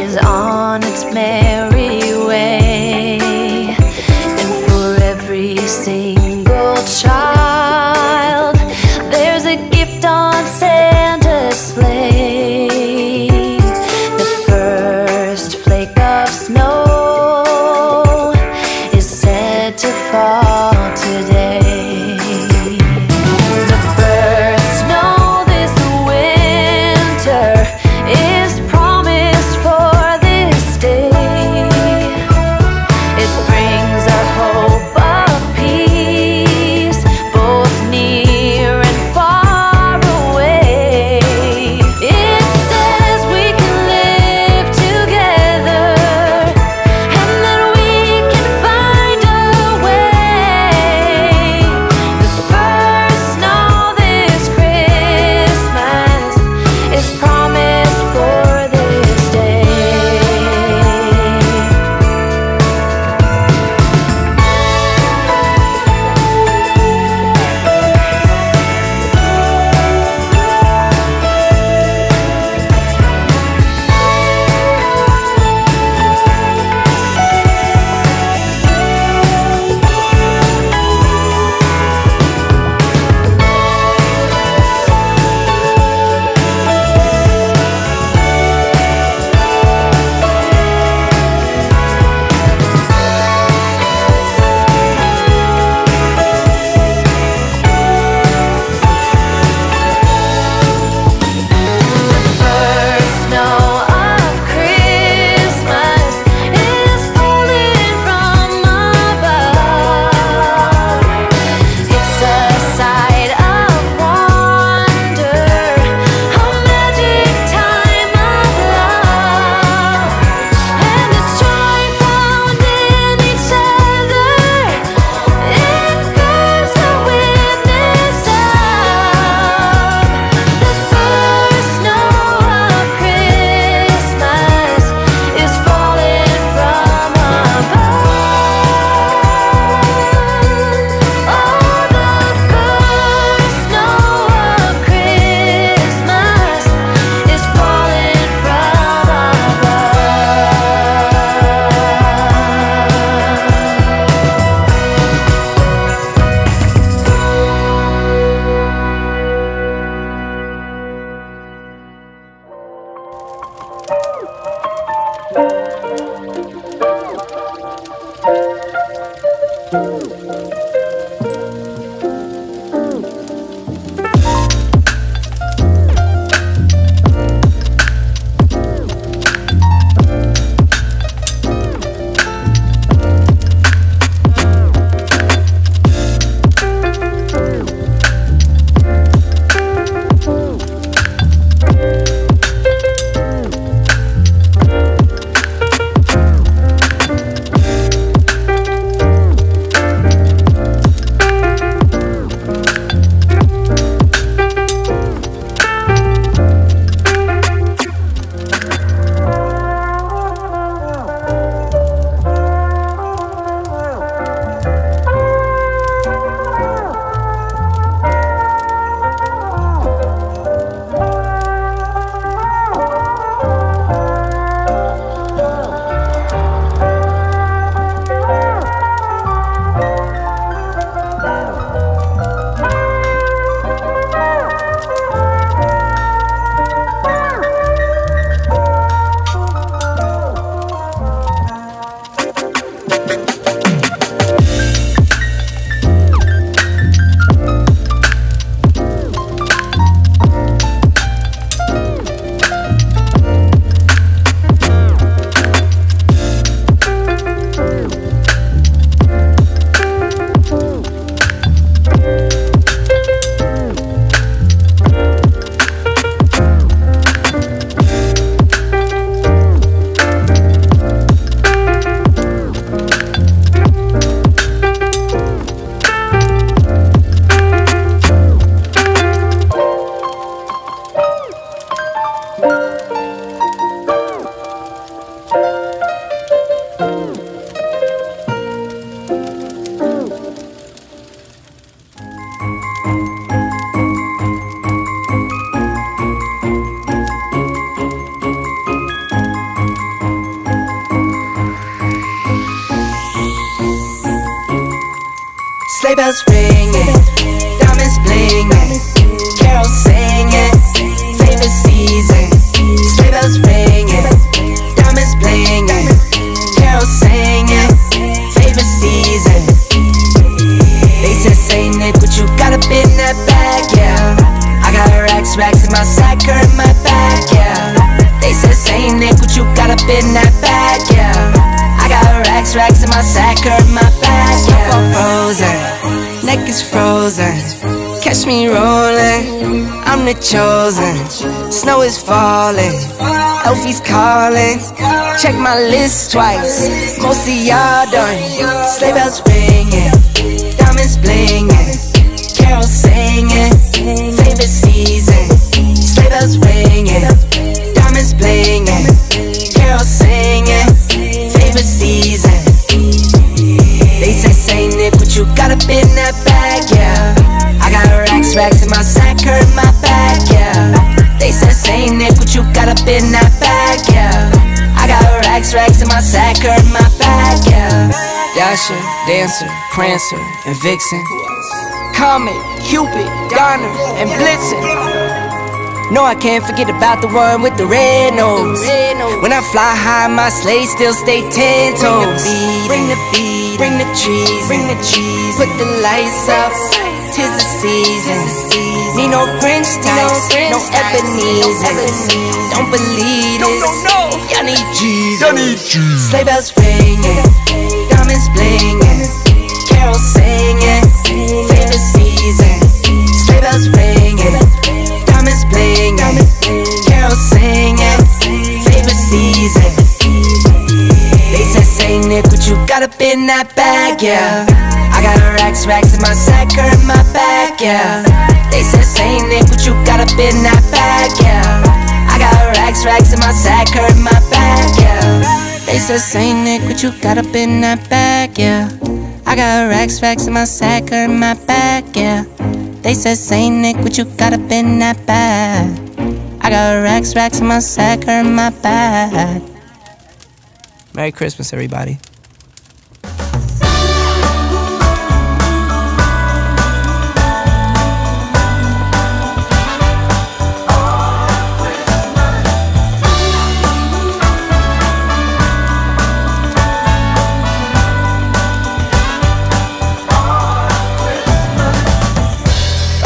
is on its merry way, and for every single child there's a gift on Santa's sleigh. The first flake of snow is said to fall today. Straight bells ringing, diamonds blinging, carols singing, favorite season. Straight bells ringing, diamonds blinging, carols singing, favorite season. They said, "Say Nick, what you got up in that bag?" Yeah, I got racks, racks in my sack or in my bag. Yeah, they said, "Say Nick, what you got up in that bag?" Yeah, I got racks, racks in my sack or in my bag. Yeah, frozen. Neck is frozen, catch me rolling, I'm the chosen. Snow is falling, Elfie's calling, check my list twice, most of y'all done. Sleigh bells ringing, diamonds blinging, carols singing, favorite season. Sleigh bells ringing, diamonds blinging, carols singing, favorite season. They say, "Say Nick, what you got up in that bag?" Yeah, I got racks, racks in my sack or in my bag. Yeah, they said, "Say Nick, what you got up in that bag?" Yeah, I got racks, racks in my sack or in my bag. Yeah, Dasher, Dancer, Prancer, and Vixen, Comet, Cupid, Donner, and Blitzen. No, I can't forget about the one with the red nose. When I fly high, my sleigh still stay 10 toes. Bring the beat, bring the trees, bring the cheese. Put the lights up, 'tis the season. Need no French types, no Ebenezer's. Don't believe it, y'all need Jesus. Sleigh bells ringing, diamonds blinging, carols singing, favorite season. Sleigh bells ringing, diamonds blinging, carols singing, favorite season. Say Nick, what you got up in that bag? Yeah, I got racks, racks in my sack or in my bag. Yeah, they said, "Say Nick, what you got up in that bag?" Yeah, I got racks, racks in my sack or in my bag. Yeah, they said, "Say Nick, what you got up in that bag?" Yeah, I got racks, racks in my sack or in my bag. Yeah, they said, "Say Nick, what you got up in that bag?" I got racks, racks in my sack or in my bag. Merry Christmas, everybody.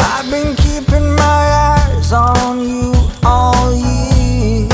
I've been keeping my eyes on you all year.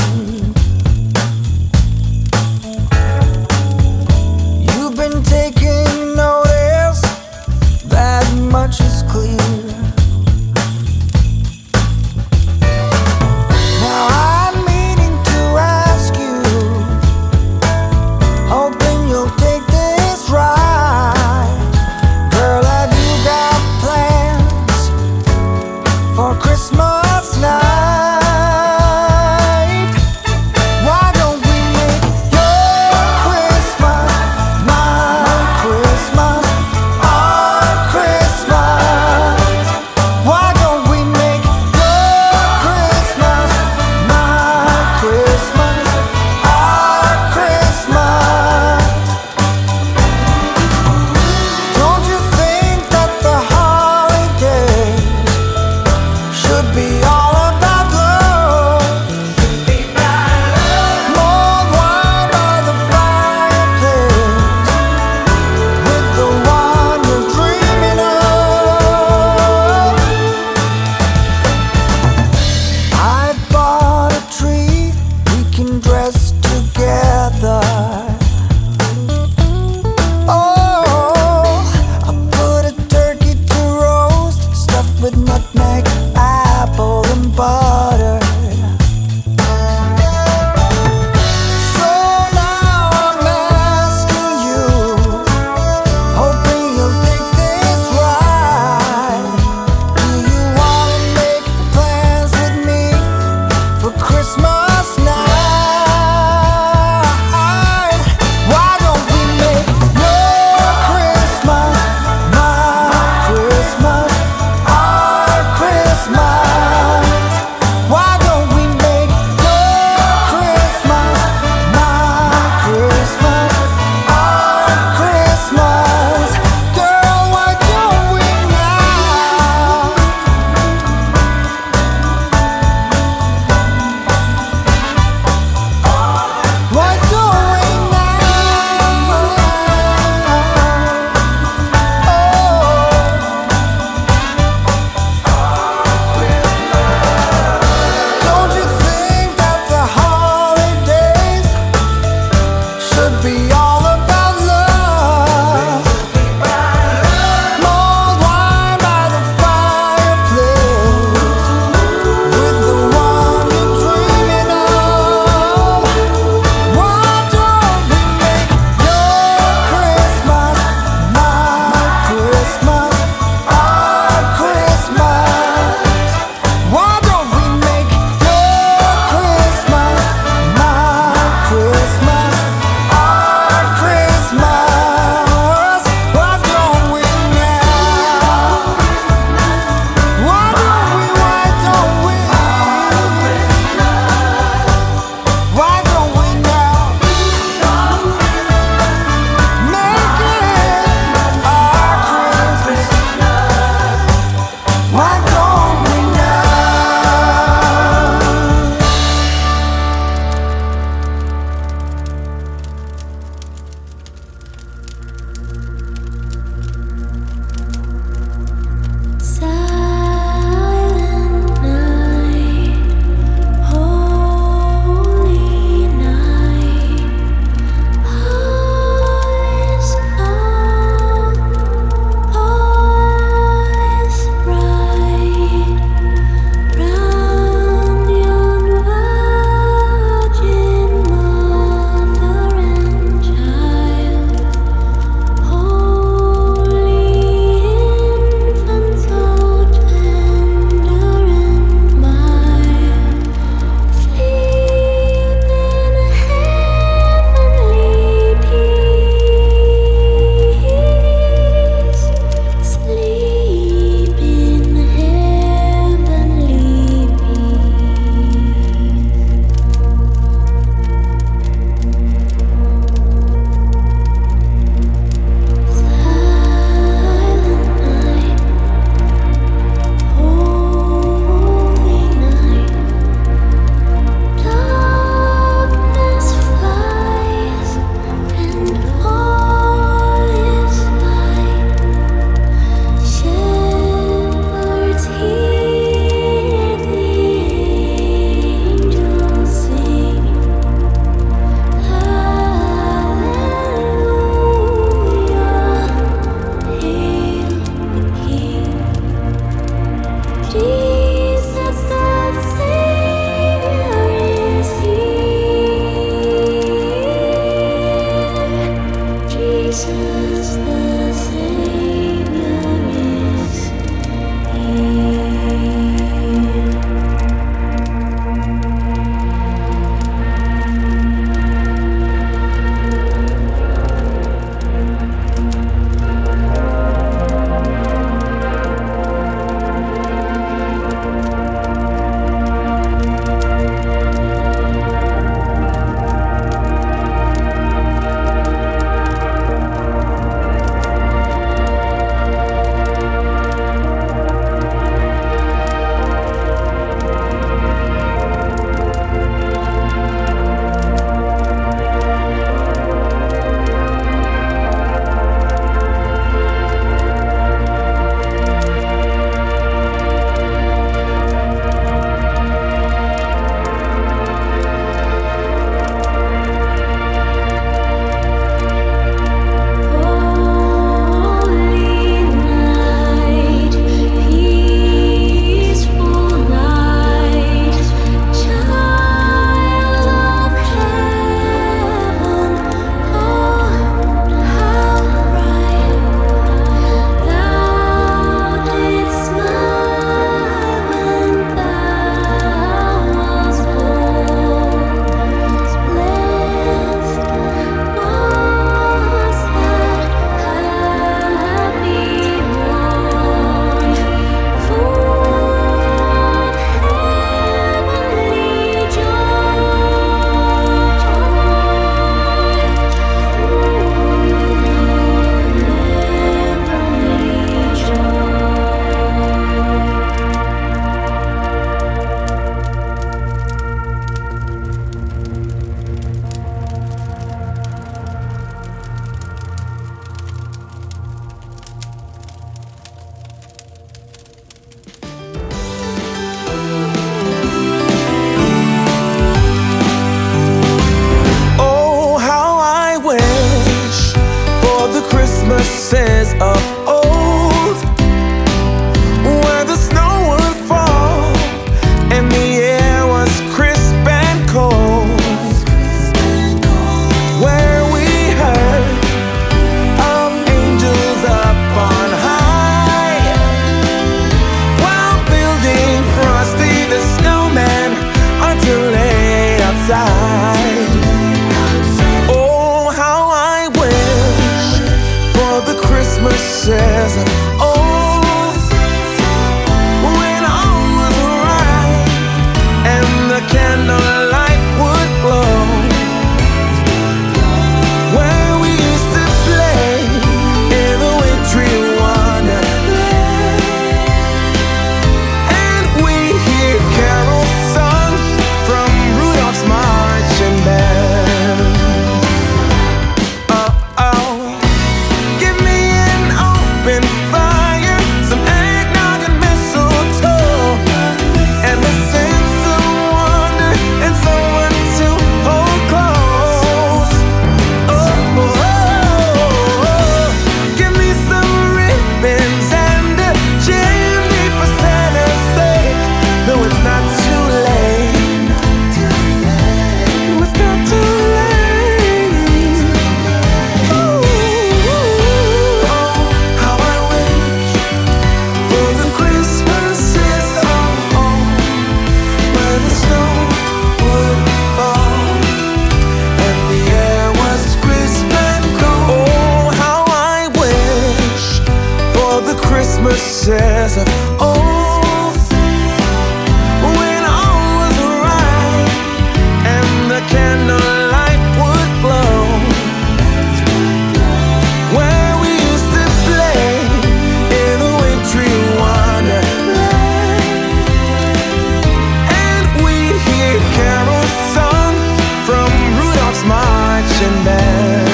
Christian band.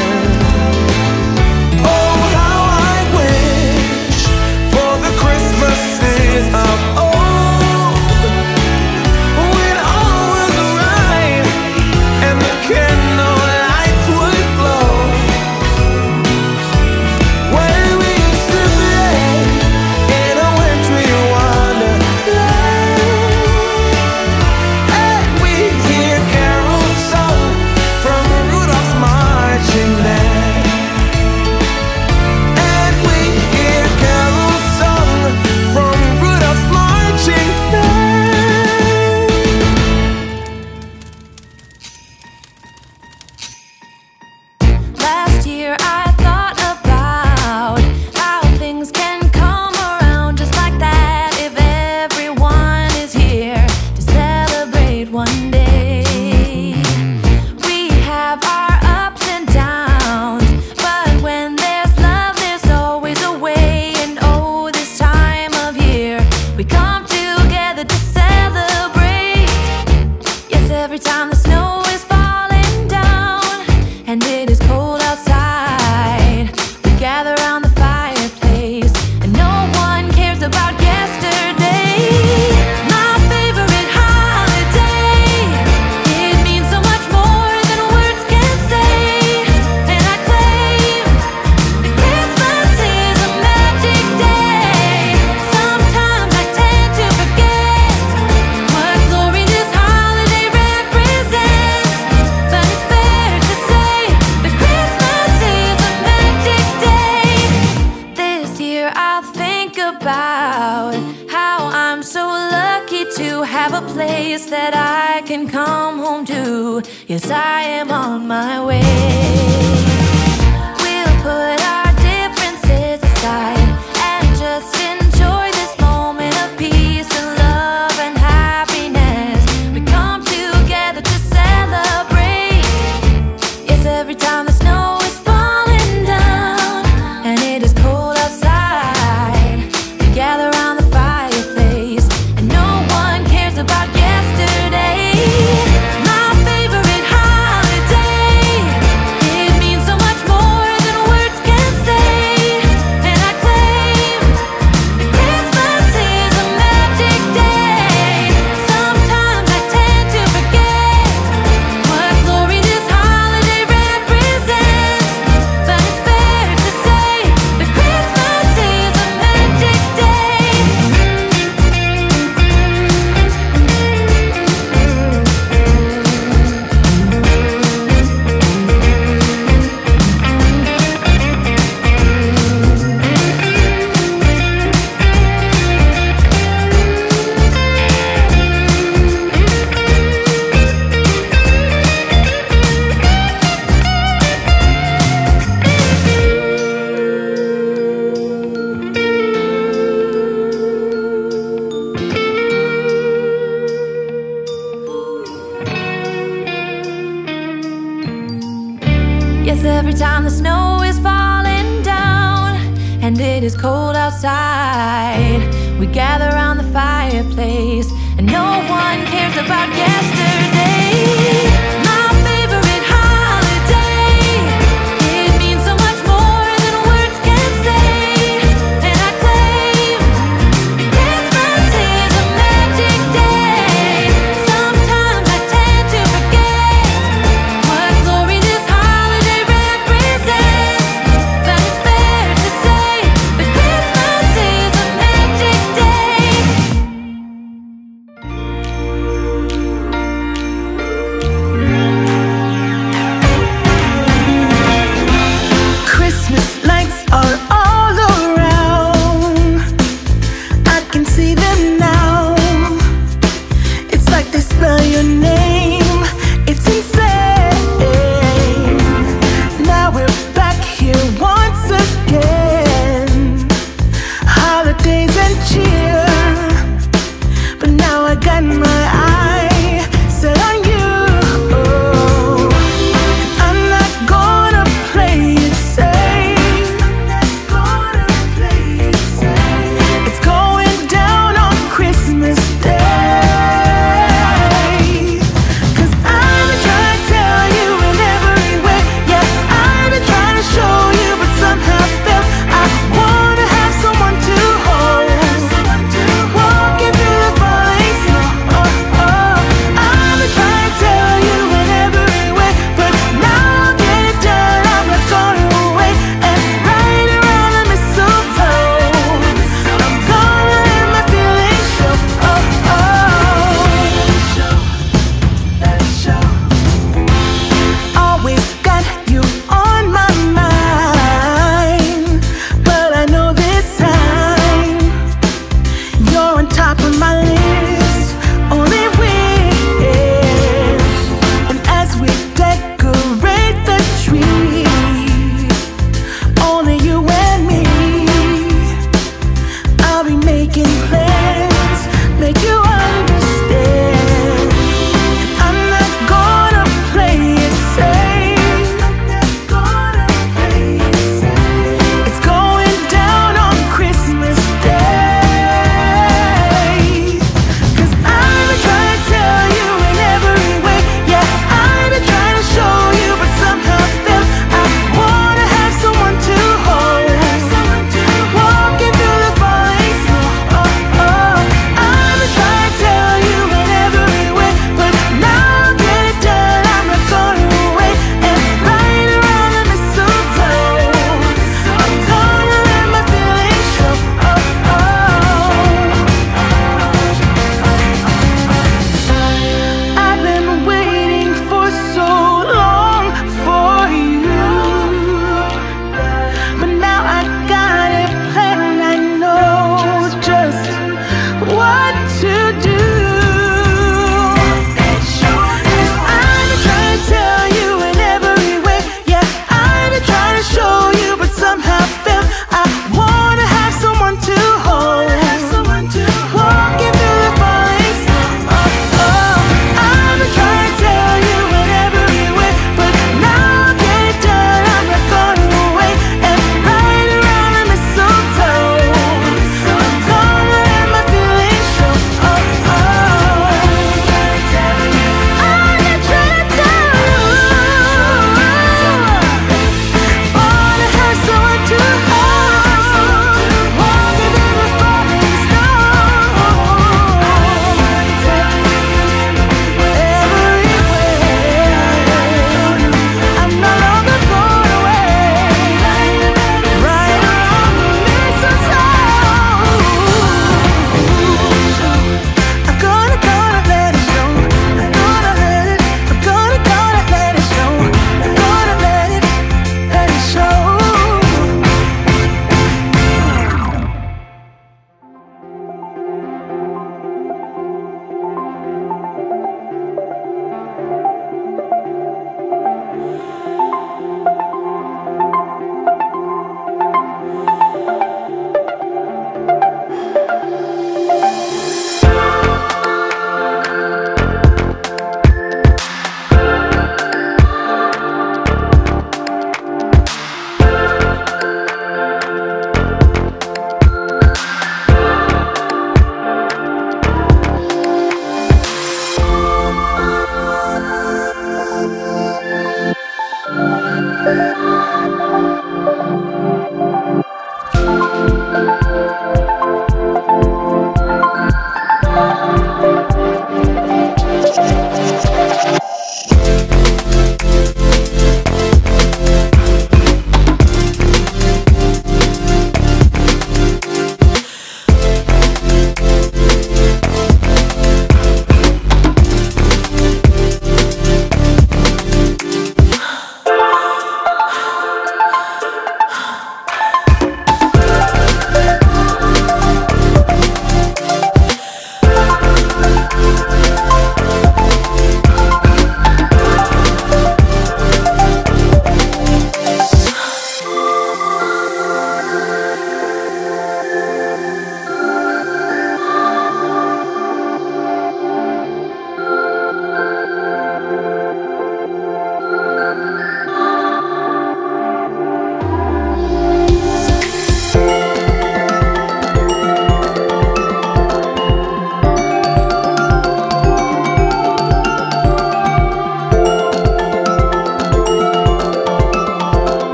Oh, how I wish for the Christmases of old, when all was right and the candle lights would glow, where we used to play in a wintry wonderland, and we'd hear carols sung from Rudolph's marching band, and we'd hear carols sung from Rudolph's marching band. Last year I thought about how things can come around just like that. If everyone is here to celebrate one day, we have our ups and downs, but when there's love there's always a way. And oh, this time of year we come together to celebrate. Yes, every time the snow is falling down and it is cold outside, we gather around the fireplace and no one cares about yesterday. My favorite holiday, it means so much more than words can say. And I claim that Christmas is a magic day. Sometimes I tend to forget what glory this holiday represents, but it's fair to say that Christmas is a magic day. This year I'll think about how I'm so lucky to have a place that I can come home to. Yes, I am on my way. We'll put our differences aside and just enjoy this moment of peace and love and happiness. We come together to celebrate. Yes, every time the snow is falling down and it is cold outside, we gather around the fireplace and no one cares about yesterday. My favorite holiday, it means so much more than words can say. And I claim that Christmas is a magic day. Sometimes I tend to forget what glory this holiday represents, but it's fair to say that Christmas is a magic day. Yes, every time the snow is falling down and it is cold outside, we gather around the fireplace and no one cares about yesterday. My favorite holiday, it means so much more than words can say. And I claim that Christmas is a magic day. Sometimes I tend to forget what glory this holiday represents, but it's fair to say that Christmas is a magic day.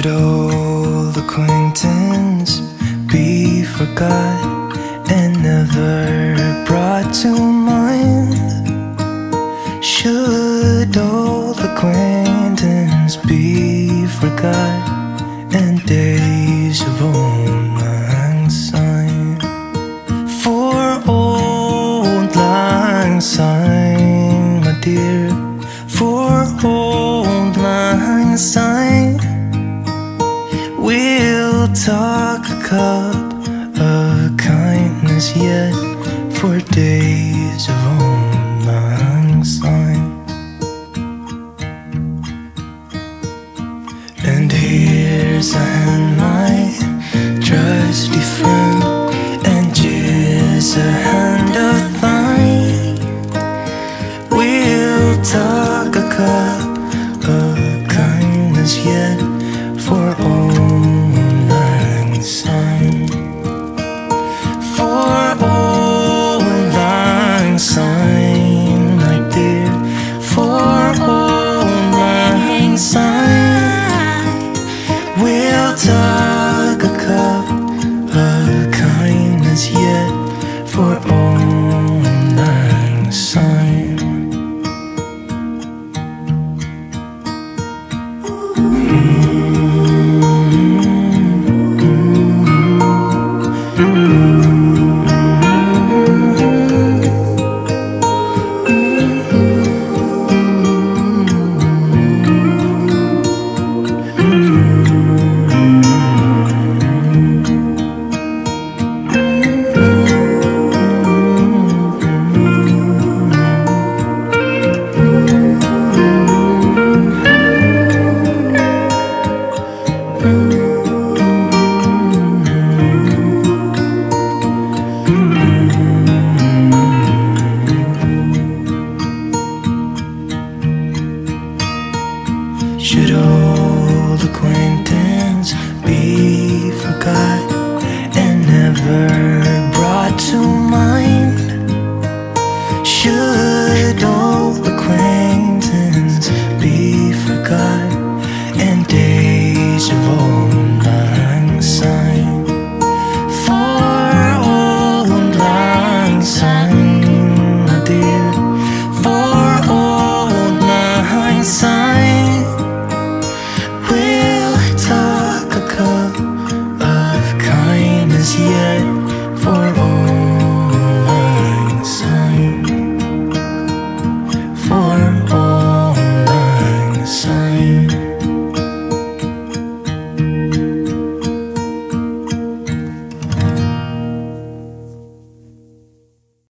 Should old acquaintance be forgot and never brought to mind? Should old acquaintance be forgot and days of old sign? For old lang syne, my dear, for old lang syne, we'll talk a cup of kindness yet for days of old lang syne. And here's I and my trusty friend, and here's a hand of thine. We'll talk a cup of kindness yet for old lang syne. For old lang syne, my dear, for old lang syne, we'll talk a cup of kindness yet for old lang syne.